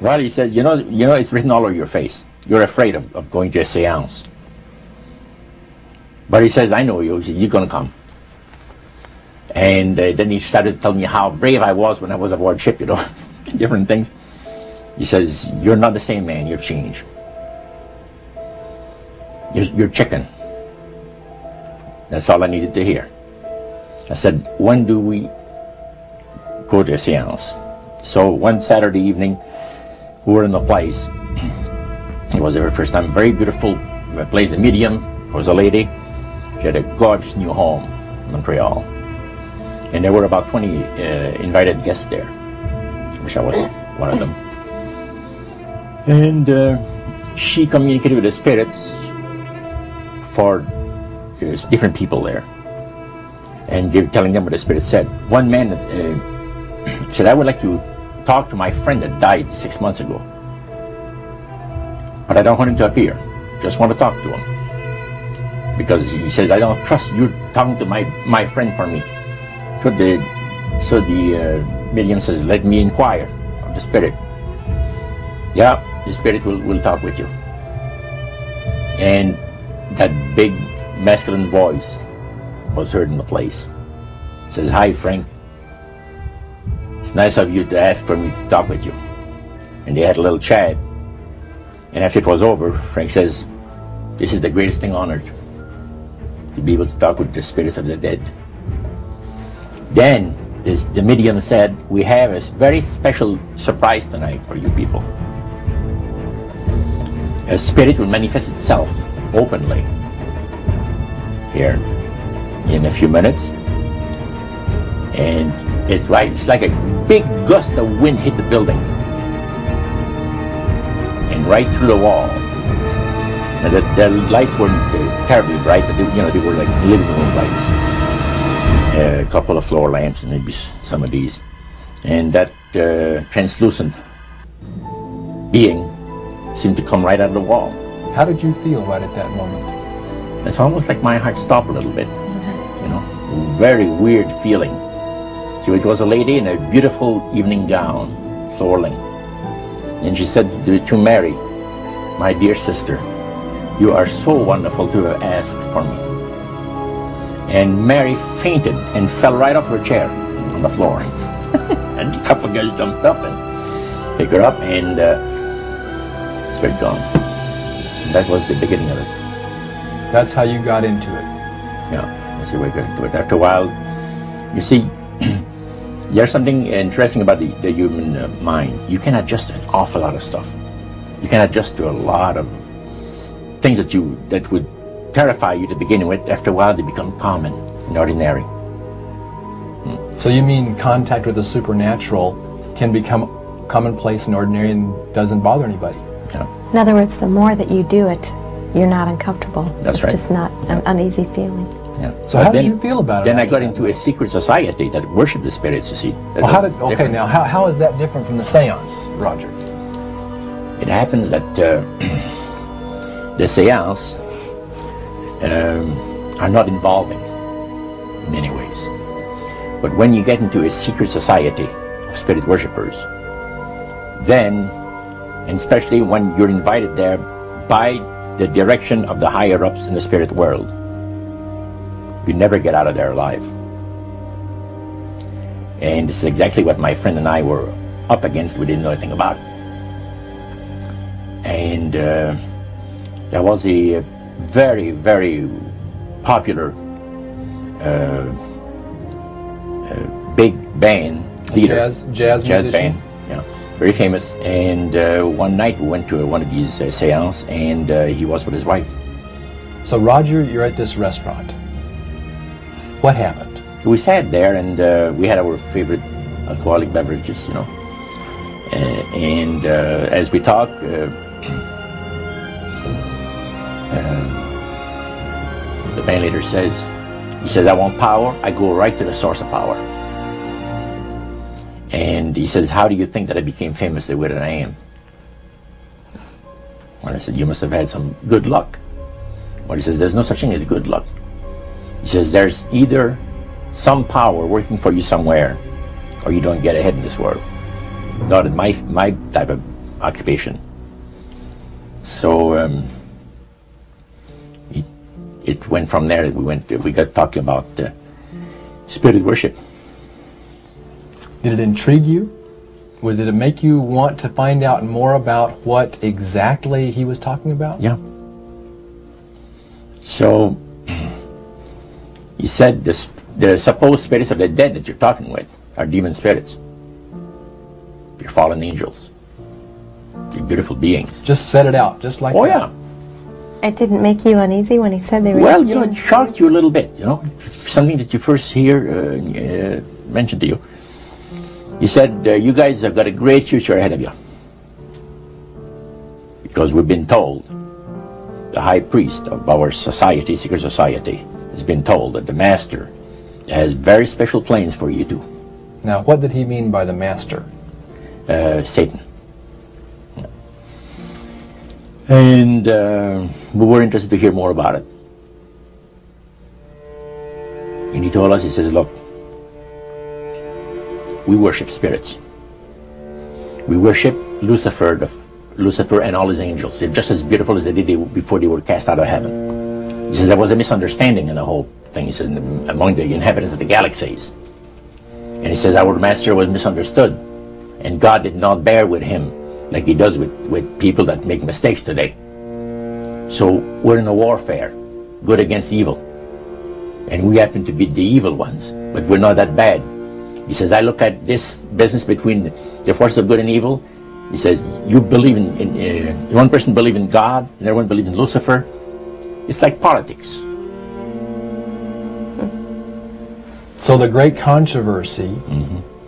Well, he says, you know, it's written all over your face. You're afraid of going to a seance. But he says, I know you. He said, you're going to come. And then he started telling me how brave I was when I was aboard ship, you know, different things. He says, you're not the same man, you're changed. You're chicken. That's all I needed to hear. I said, when do we go to a seance? So one Saturday evening, we were in the place. It was our first time, very beautiful place, a medium. There was a lady. She had a gorgeous new home in Montreal. And there were about 20 invited guests there, which I was one of them. And she communicated with the spirits for different people there, and telling them what the spirit said. One man said, I would like to talk to my friend that died 6 months ago, but I don't want him to appear, just want to talk to him, because he says, I don't trust you talking to my friend for me. So the medium says, let me inquire of the spirit. Yeah, the spirit will talk with you. And that big masculine voice was heard in the place. It says, hi, Frank. It's nice of you to ask for me to talk with you. And they had a little chat. And after it was over, Frank says, this is the greatest thing honored, to be able to talk with the spirits of the dead. Then the medium said, we have a very special surprise tonight for you people. A spirit will manifest itself openly here in a few minutes. And it's like a big gust of wind hit the building and right through the wall. And the lights weren't terribly bright, but they were like living room lights. A couple of floor lamps and maybe some of these, and that translucent being seemed to come right out of the wall. How did you feel right at that moment? It's almost like my heart stopped a little bit, you know, very weird feeling. So it was a lady in a beautiful evening gown, floral, and she said to Mary, my dear sister, you are so wonderful to have asked for me. And Mary fainted and fell right off her chair on the floor. And a couple of guys jumped up and picked her up, and it's very gone. That was the beginning of it. That's how you got into it? Yeah, that's the way I got into it. After a while, you see, there's something interesting about the human mind. You can adjust an awful lot of stuff. You can adjust to a lot of things that would terrify you to begin with. After a while, they become common and ordinary. So you mean contact with the supernatural can become commonplace and ordinary and doesn't bother anybody? Yeah. In other words, the more that you do it, you're not uncomfortable. That's right. It's just not an uneasy feeling. Yeah. So but how did you feel about it? Then I got into a secret society that worshipped the spirits, you see. Well, how is that different from the seance, Roger? It happens that the seance are not involving in many ways. But when you get into a secret society of spirit worshippers, then, and especially when you're invited there by the direction of the higher-ups in the spirit world, you never get out of there alive. And it's exactly what my friend and I were up against. We didn't know anything about it. And there was a very, very popular big band leader. Jazz band, yeah, very famous. And one night we went to one of these seances, and he was with his wife. So Roger, you're at this restaurant. What happened? We sat there, and we had our favorite alcoholic beverages, you know. And as we talked, the band leader says, I want power, I go right to the source of power. And he says, how do you think that I became famous the way that I am? Well, I said, you must have had some good luck. Well, he says, there's no such thing as good luck. He says, there's either some power working for you somewhere, or you don't get ahead in this world. Not in my type of occupation. So it went from there. We got talking about spirit worship. Did it intrigue you? Or did it make you want to find out more about what exactly he was talking about? Yeah. So he said the supposed spirits of the dead that you're talking with are demon spirits. You're fallen angels. You're beautiful beings. Just set it out, just like that. Oh, yeah. It didn't make you uneasy when he said they were Well, you know, it shocked you a little bit, you know. Something that you first hear mentioned to you. He said, you guys have got a great future ahead of you. Because we've been told, the high priest of our society, secret society, has been told that the master has very special plans for you two. Now, what did he mean by the master? Satan. And we were interested to hear more about it. And he told us, he says, look, we worship spirits. We worship Lucifer, Lucifer and all his angels. They're just as beautiful as they did before they were cast out of heaven. He says there was a misunderstanding in the whole thing. He says among the inhabitants of the galaxies, and he says our master was misunderstood, and God did not bear with him like He does with people that make mistakes today. So we're in a warfare, good against evil, and we happen to be the evil ones, but we're not that bad. He says, I look at this business between the forces of good and evil. He says, you believe in one person believes in God, and everyone believes in Lucifer. It's like politics. So the great controversy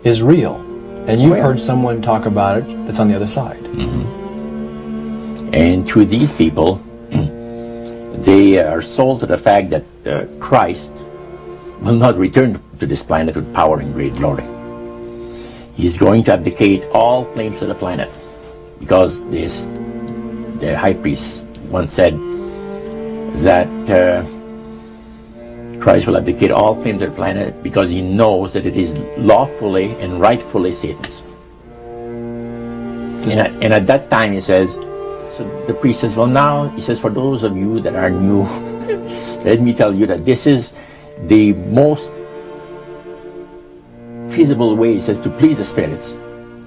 is real, and you've heard someone talk about it that's on the other side. And through these people, they are sold to the fact that Christ will not return to this planet with power and great glory. He's going to abdicate all claims to the planet, because the high priest once said that Christ will abdicate all claims to the planet because he knows that it is lawfully and rightfully Satan's. And at that time, he says, so the priest says, well, now, he says, for those of you that are new, let me tell you that this is the most feasible way, he says, to please the spirits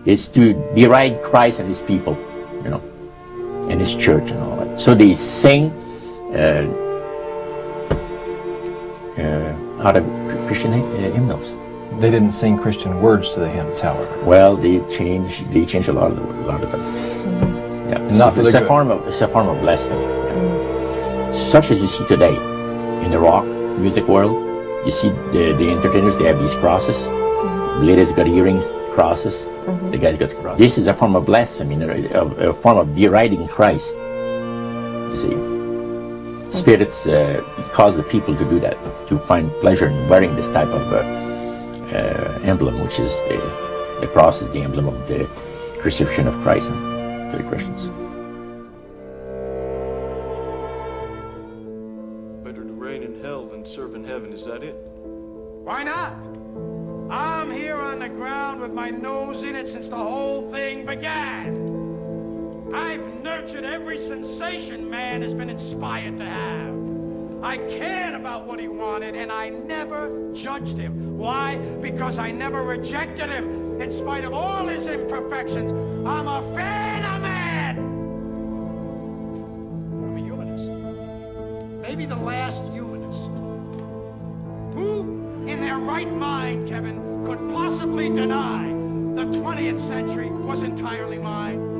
is to deride Christ and his people, you know, and his church and all that. So they sing out of Christian hymnals. They didn't sing Christian words to the hymns, however. Well, they changed a lot of them. Yeah, not so really it's a form of blasphemy. Yeah. Such as you see today in the rock music world. You see the entertainers, they have these crosses. Ladies got earrings, crosses. The guys got crosses. This is a form of blasphemy, a form of deriding Christ. You see, spirits cause the people to do that, to find pleasure in wearing this type of emblem, which is the cross is the emblem of the crucifixion of Christ for the Christians. Better to reign in hell than serve in heaven. Is that it? Why not? I'm here on the ground with my nose in it since the whole thing began. I've nurtured every sensation man has been inspired to have. I cared about what he wanted, and I never judged him. Why? Because I never rejected him. In spite of all his imperfections, I'm a fan of man. I'm a humanist. Maybe the last humanist. Who? In their right mind, Kevin, could possibly deny the 20th century was entirely mine.